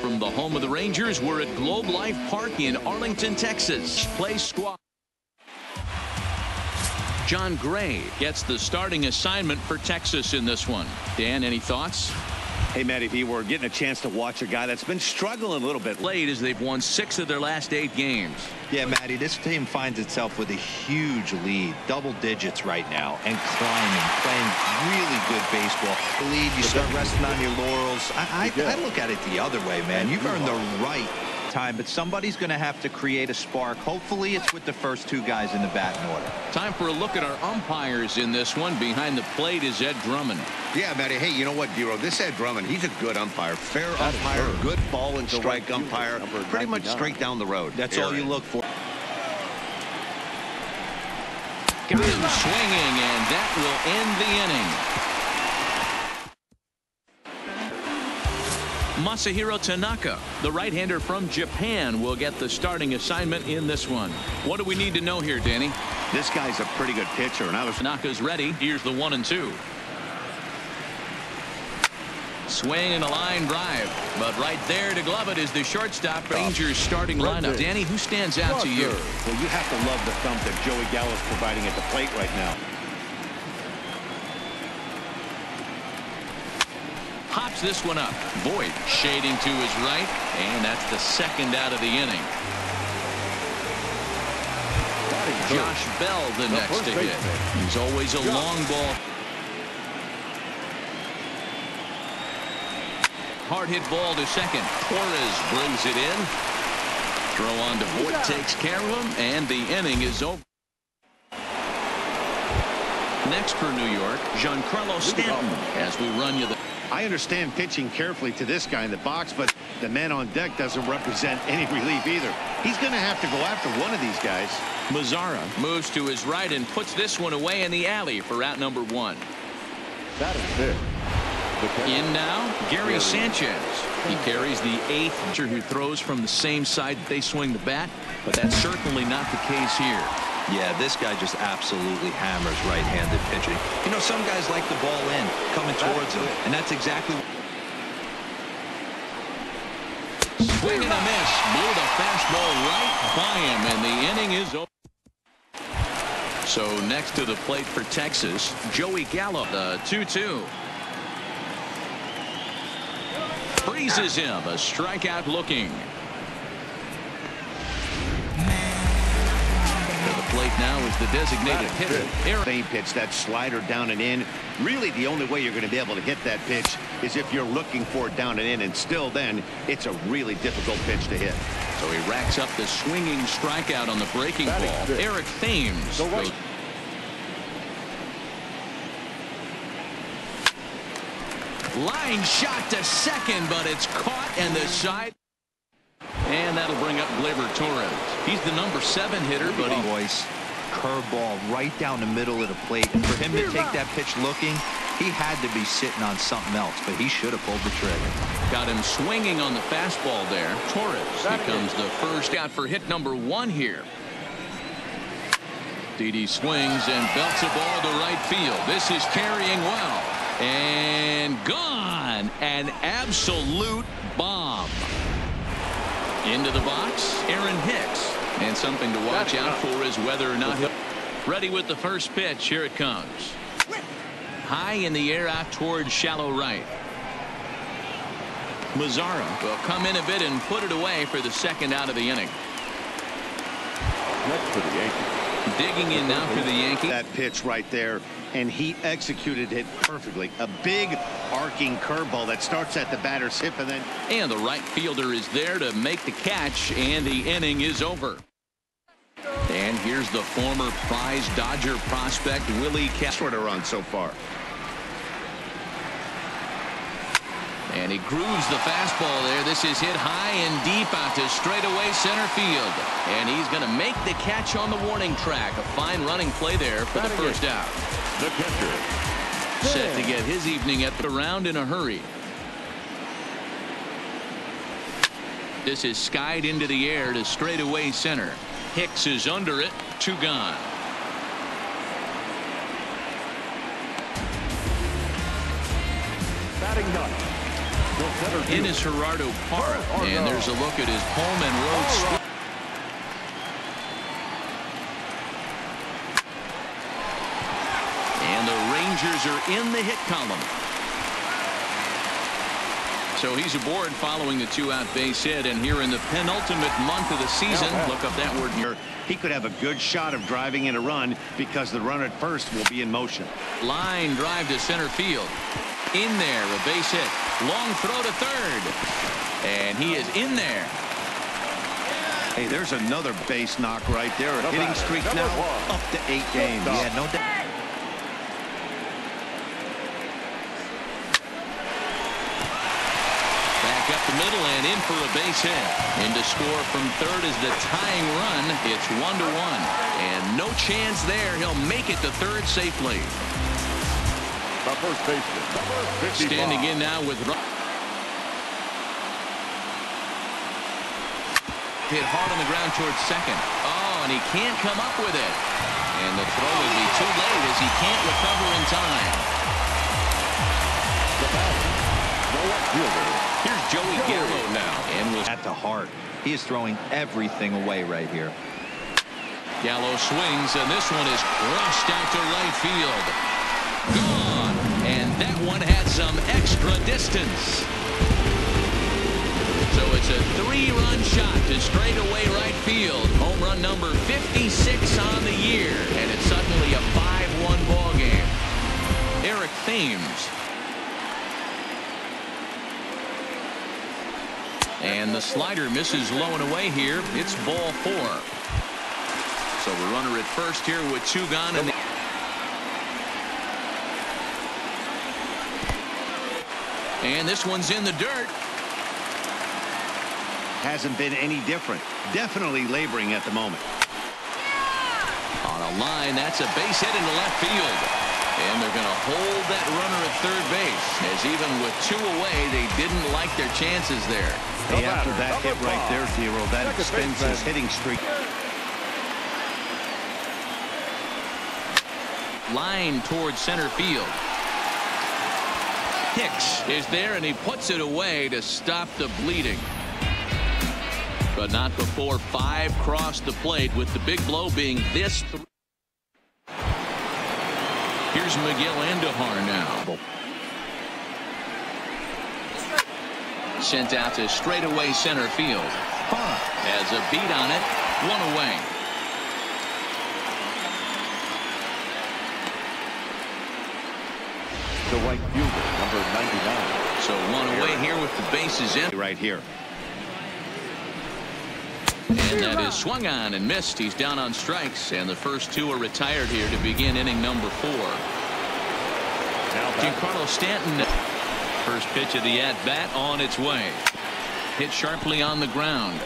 From the home of the Rangers, we're at Globe Life Park in Arlington, Texas. Play squad. Jon Gray gets the starting assignment for Texas in this one. Dan, any thoughts? Hey, Matt, if you were getting a chance to watch a guy that's been struggling a little bit late as they've won 6 of their last 8 games. Yeah, Matty, this team finds itself with a huge lead, double digits right now, and climbing, playing really good baseball. The lead, you start resting on your laurels. I look at it the other way, man. You've earned the right time, but somebody's going to have to create a spark. Hopefully, it's with the first 2 guys in the batting order. Time for a look at our umpires in this one. Behind the plate is Ed Drummond. Yeah, Matty. Hey, you know what, Dero? This Ed Drummond, he's a good umpire. Fair umpire, good ball and strike umpire. Pretty much straight down the road. That's all you look for. Got him swinging, and that will end the inning. Masahiro Tanaka, the right-hander from Japan, will get the starting assignment in this one. What do we need to know here, Danny? This guy's a pretty good pitcher, and Tanaka's ready. Here's the 1-2. Swing and a line drive, but right there to glove it is the shortstop. Rangers starting lineup. Danny, who stands out to you? Well, you have to love the thump that Joey Gallo is providing at the plate right now. Hops this one up. Voit shading to his right, and that's the 2nd out of the inning. Josh Bell the next to hit. He's always a long ball. Hard hit ball to 2nd. Torres brings it in. Throw on to Voit, takes care of him, and the inning is over. Next for New York, Giancarlo Stanton. As we run you the. I understand pitching carefully to this guy in the box, but the man on deck doesn't represent any relief either. He's going to have to go after one of these guys. Mazara moves to his right and puts this one away in the alley for out number 1. That is it. In now, Gary Sanchez. He carries the 8th pitcher who throws from the same side they swing the bat, but that's certainly not the case here. Yeah, this guy just absolutely hammers right-handed pitching. You know, some guys like the ball in, coming towards him, and that's exactly what. Swing and a miss. Blew the fastball right by him, and the inning is over. So next to the plate for Texas, Joey Gallo, the 2-2. Freezes him, a strikeout looking. Plate now is the designated hitter. Same pitch, that slider down and in. Really, the only way you're going to be able to hit that pitch is if you're looking for it down and in, and still then, it's a really difficult pitch to hit. So he racks up the swinging strikeout on the breaking ball. Eric Thames. Line shot to 2nd, but it's caught and the side. And that'll bring up Gleyber Torres. He's the number 7 hitter, but voice curveball right down the middle of the plate. And for him to take that pitch looking, he had to be sitting on something else, but he should have pulled the trigger. Got him swinging on the fastball there. Torres becomes the first out for hit number 1 here. Didi swings and belts a ball to right field. This is carrying well. And gone. An absolute bomb. Into the box, Aaron Hicks. And something to watch out for is whether or not he'll ready with the first pitch. Here it comes. High in the air out towards shallow right. Mazara will come in a bit and put it away for the 2nd out of the inning. That's for the Yankees. Digging in now for the Yankees. That pitch right there, and he executed it perfectly. A big arcing curveball that starts at the batter's hip, and then the right fielder is there to make the catch, and the inning is over. And here's the former prize Dodger prospect Willie Calhoun. Shorter run so far. And he grooves the fastball there. This is hit high and deep out to straightaway center field. And he's going to make the catch on the warning track. A fine running play there for the first out. The catcher set to get his evening at the round in a hurry. This is skied into the air to straightaway center. Hicks is under it. 2 gone. Batting done. In is Gerardo Parra, and there's a look at his home and road split. And the Rangers are in the hit column. So he's aboard following the two-out base hit, and here in the penultimate month of the season, look up that word here. He could have a good shot of driving in a run because the runner at first will be in motion. Line drive to center field. In there, a base hit. Long throw to third. And he is in there. Hey, there's another base knock right there. A hitting streak now up to 8 games. Yeah, no doubt. Up the middle and in for a base hit. In to score from third is the tying run. It's 1-1. And no chance there. He'll make it to third safely. The first baseman. Standing in now with hit hard on the ground towards second. Oh, and he can't come up with it. And the throw will be too late as he can't recover in time. The batter. Here's Joey Gallo now, and was at the heart. He is throwing everything away right here. Gallo swings, and this one is crushed out to right field. Gone, and that one had some extra distance. So it's a 3-run shot to straightaway right field. Home run number 56 on the year, and it's suddenly a 5-1 ball game. Eric Thames. And the slider misses low and away here. It's ball 4. So the runner at first here with 2 gone. And this one's in the dirt. Hasn't been any different. Definitely laboring at the moment. On a line, that's a base hit into left field. And they're going to hold that runner at third base, as even with 2 away, they didn't like their chances there. Hey, after that hit right there, Zero, that extends his hitting streak. Line towards center field. Hicks is there, and he puts it away to stop the bleeding. But not before 5 crossed the plate, with the big blow being this. Here's Miguel Indihar now. Sent out to straightaway center field. Parra has a beat on it. 1 away. The right fielder, number 99. So 1 away here with the bases empty right here. And that is swung on and missed. He's down on strikes, and the first 2 are retired here to begin inning number 4. Giancarlo Stanton, first pitch of the at-bat on its way. Hit sharply on the ground.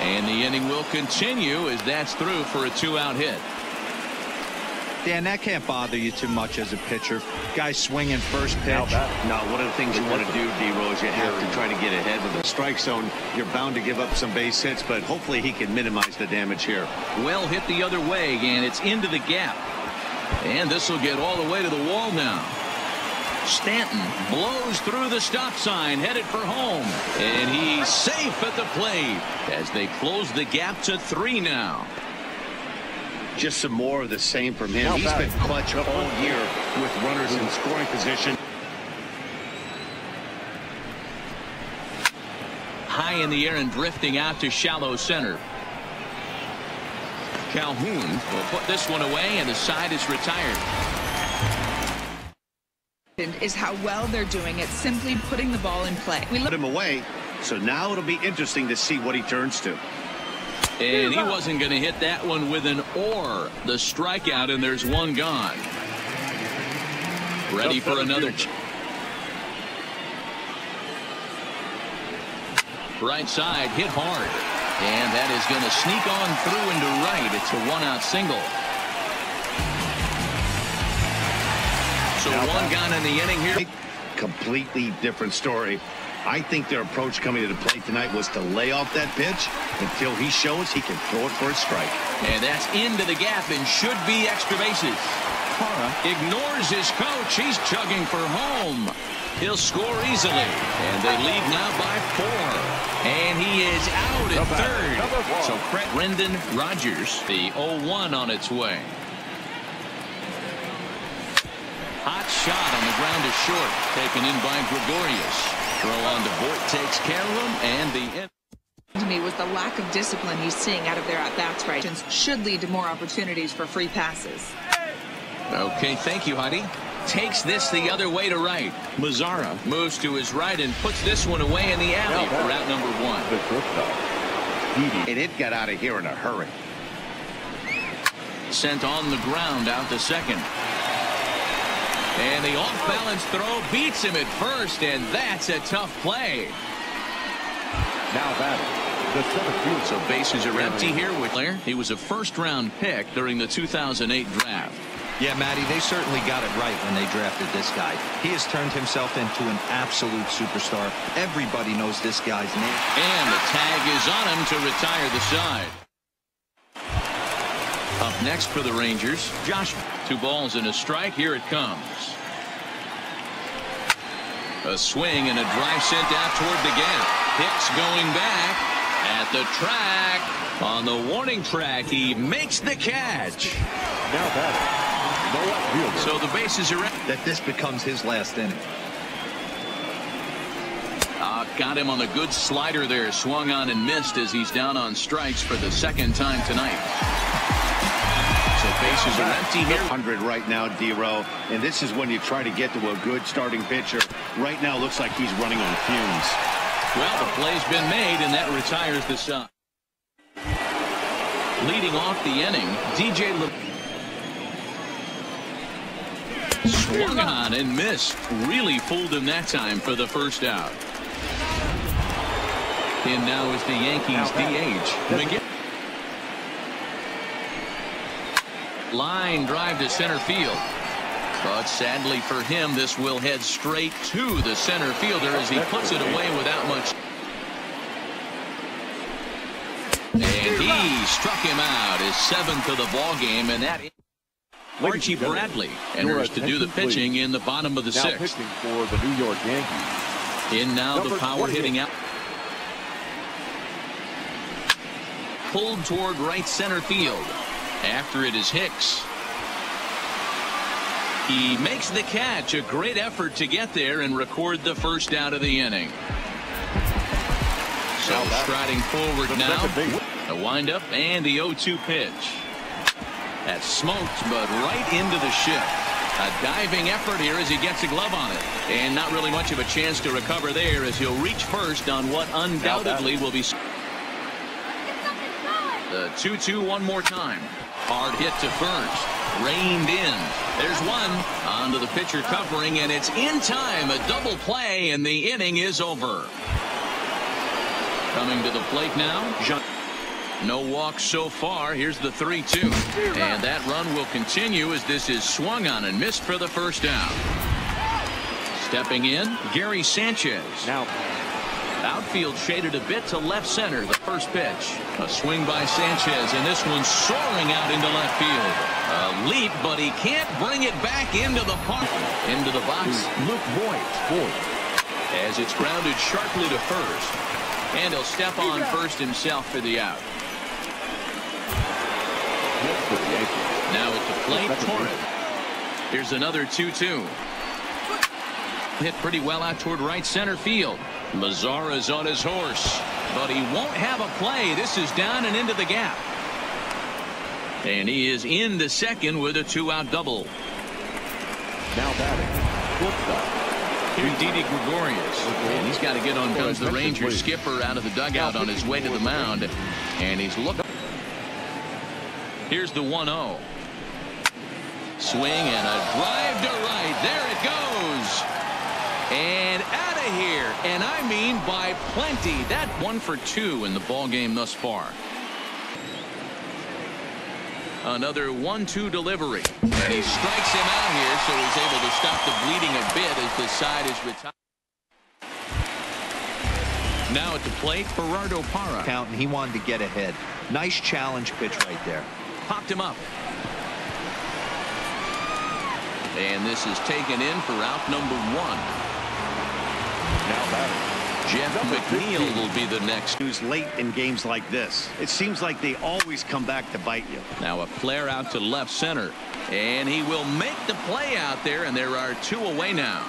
And the inning will continue as that's through for a 2-out hit. Dan, that can't bother you too much as a pitcher. Guy swinging first pitch. Now, one of the things you want to do, D-Roll, is you have to try to get ahead with the strike zone. You're bound to give up some base hits, but hopefully he can minimize the damage here. Well hit the other way, and it's into the gap. And this will get all the way to the wall now. Stanton blows through the stop sign, headed for home. And he's safe at the plate as they close the gap to 3 now. Just some more of the same from him. He's been clutch all year with runners in scoring position. High in the air and drifting out to shallow center. Calhoun will put this one away, and the side is retired. Is how well they're doing it, simply putting the ball in play. We put him away, so now it'll be interesting to see what he turns to. And he wasn't going to hit that one with an or. The strikeout, and there's 1 gone. Ready for another. Right side, hit hard. And that is going to sneak on through into right. It's a 1-out single. So 1 gone in the inning here. Completely different story. I think their approach coming to the plate tonight was to lay off that pitch until he shows he can throw it for a strike. And that's into the gap and should be extra bases. Parra ignores his coach. He's chugging for home. He'll score easily, and they lead now by 4. And he is out at third. So Brendan Rodgers, the 0-1 on its way. Hot shot on the ground is short, taken in by Gregorius. Throw on to Voit, takes care of him, and the... to me was the lack of discipline he's seeing out of their at-bats right should lead to more opportunities for free passes. Okay, thank you, honey. Takes this the other way to right. Mazara moves to his right and puts this one away in the alley for out number 1. And it got out of here in a hurry. Sent on the ground out to second. And the off-balance throw beats him at first, and that's a tough play. Now batting. So bases are empty here with Leclerc. He was a first-round pick during the 2008 draft. Yeah, Matty, they certainly got it right when they drafted this guy. He has turned himself into an absolute superstar. Everybody knows this guy's name. And the tag is on him to retire the side. Up next for the Rangers, Josh. 2 balls and a strike. Here it comes. A swing and a drive sent out toward the gap. Hicks going back at the track. On the warning track, he makes the catch. Now batting. So the bases are empty. That this becomes his last inning. Got him on a good slider there. Swung on and missed as he's down on strikes for the second time tonight. So bases are empty here. 100 right now, D-Row. And this is when you try to get to a good starting pitcher. Right now, looks like he's running on fumes. Well, the play's been made, and that retires the side. Leading off the inning, D.J. LeMahieu. Swung on and missed. Really fooled him that time for the first out. And now is the Yankees DH. Miguel. Line drive to center field. But sadly for him, this will head straight to the center fielder as he puts it away without much. And he struck him out. His 7th of the ball game, and that. Archie Bradley enters to do the pitching in the bottom of the 6th. For the New York Yankees. In now the power hitting out. Pulled toward right center field. After it is Hicks. He makes the catch. A great effort to get there and record the first out of the inning. So striding forward now. The windup and the 0-2 pitch. That's smoked, but right into the shift. A diving effort here as he gets a glove on it. And not really much of a chance to recover there as he'll reach first on what undoubtedly will be. The 2-2 one more time. Hard hit to first. Reined in. There's one. Onto the pitcher covering, and it's in time. A double play, and the inning is over. Coming to the plate now, no walks so far. Here's the 3-2. And that run will continue as this is swung on and missed for the first down. Stepping in, Gary Sanchez. Now, outfield shaded a bit to left center. The first pitch. A swing by Sanchez, and this one's soaring out into left field. A leap, but he can't bring it back into the park. Into the box, Luke Voit. As it's grounded sharply to first. And he'll step on first himself for the out. Now at the plate, Torres. Here's another 2-2. Hit pretty well out toward right center field. Mazara's on his horse, but he won't have a play. This is down and into the gap. And he is in the second with a 2-out double. Now batting. Here's Didi Gregorius, and he's got to get on. Comes the Rangers skipper out of the dugout on his way to the mound, and he's looking. Here's the 1-0. Swing and a drive to right. There it goes. And out of here, and I mean by plenty. That 1 for 2 in the ball game thus far. Another 1-2 delivery. And he strikes him out here, so he's able to stop the bleeding a bit as the side is retired. Now at the plate, Gerardo Parra. Count, and he wanted to get ahead. Nice challenge pitch right there. Popped him up. And this is taken in for out number one. Now batter Jeff McNeil will be the next. Who's late in games like this. It seems like they always come back to bite you. Now a flare out to left center. And he will make the play out there, and there are two away now.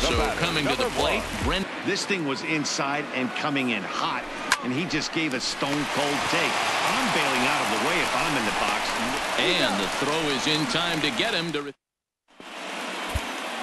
So coming to the plate, Brendan. This thing was inside and coming in hot, and he just gave a stone-cold take. I'm bailing out of the way if I'm in the box. And the throw is in time to get him to...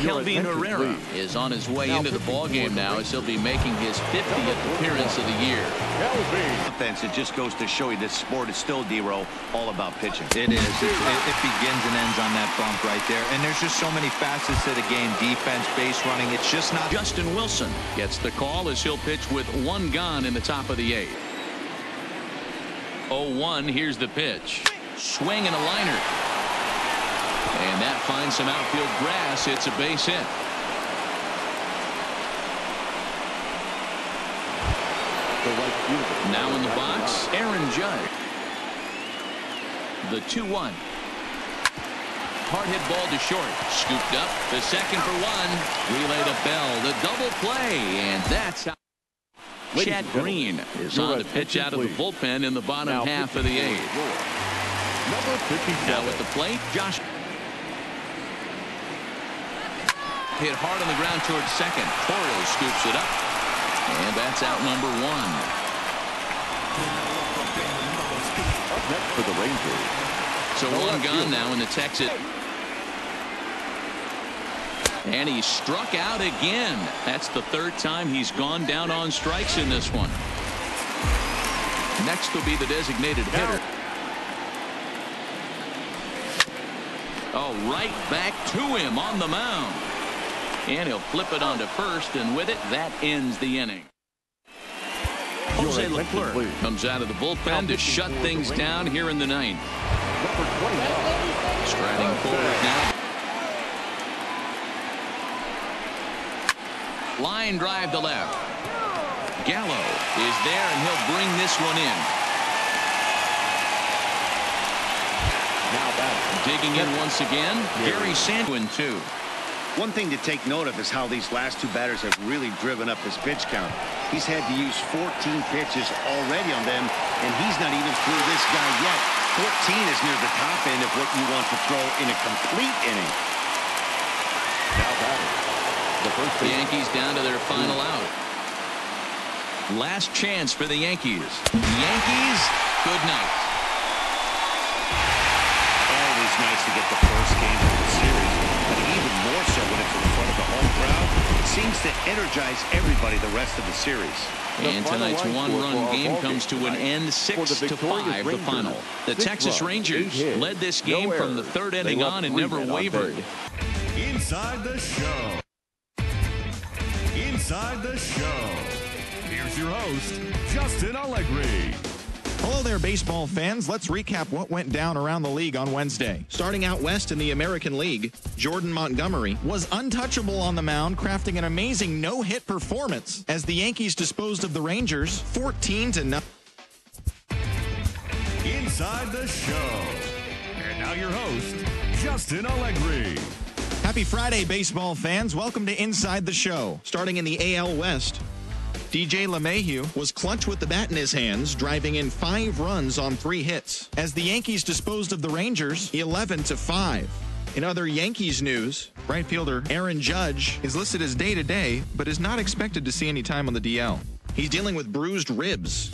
Kelvin Herrera is on his way into the ballgame now, as he'll be making his 50th appearance of the year. Offense, it just goes to show you this sport is still, D-Row, all about pitching. It is. It begins and ends on that bump right there. And there's just so many facets of the game. Defense, base running. It's just not. Justin Wilson gets the call as he'll pitch with one gone in the top of the eighth. 0-1. Here's the pitch. Swing and a liner. And that finds some outfield grass. It's a base hit. Now in the box, Aaron Judge. The 2-1. Hard hit ball to short. Scooped up. The second for one. Relay to Bell. The double play. And that's how. Chad Green is on the pitch out of the bullpen in the bottom half of the eighth. Now at the plate, Josh. Hit hard on the ground towards second. Torres scoops it up. And that's out number one. Up next for the Rangers. So one gone now in the Texas. And he struck out again. That's the third time he's gone down on strikes in this one. Next will be the designated hitter. Oh, right back to him on the mound. And he'll flip it onto first, and with it, that ends the inning. Jose Leclerc comes out of the bullpen to shut things down here in the ninth. Striding forward now. Line drive to left. Gallo is there, and he'll bring this one in. Now back. Digging in once again, Gary Sanchez too. One thing to take note of is how these last two batters have really driven up his pitch count. He's had to use 14 pitches already on them, and he's not even through this guy yet. 14 is near the top end of what you want to throw in a complete inning. Now batting. The Yankees down to their final out. Last chance for the Yankees. Yankees, good night. Always nice to get the first game of the series. Even more so when it's in front of the home crowd. It seems to energize everybody the rest of the series. And tonight's one-run game comes to an end 6-5 the final. The Texas Rangers led this game from the third inning on and never wavered. Inside the show. Inside the show. Here's your host, Justin Allegri. Hello there, baseball fans. Let's recap what went down around the league on Wednesday. Starting out west in the American League, Jordan Montgomery was untouchable on the mound, crafting an amazing no-hit performance as the Yankees disposed of the Rangers 14-0. Inside the show. And now your host, Justin Allegri. Happy Friday, baseball fans. Welcome to Inside the Show. Starting in the AL West, D.J. LeMahieu was clutch with the bat in his hands, driving in 5 runs on 3 hits. As the Yankees disposed of the Rangers 11-5. In other Yankees news, right fielder Aaron Judge is listed as day-to-day, but is not expected to see any time on the DL. He's dealing with bruised ribs.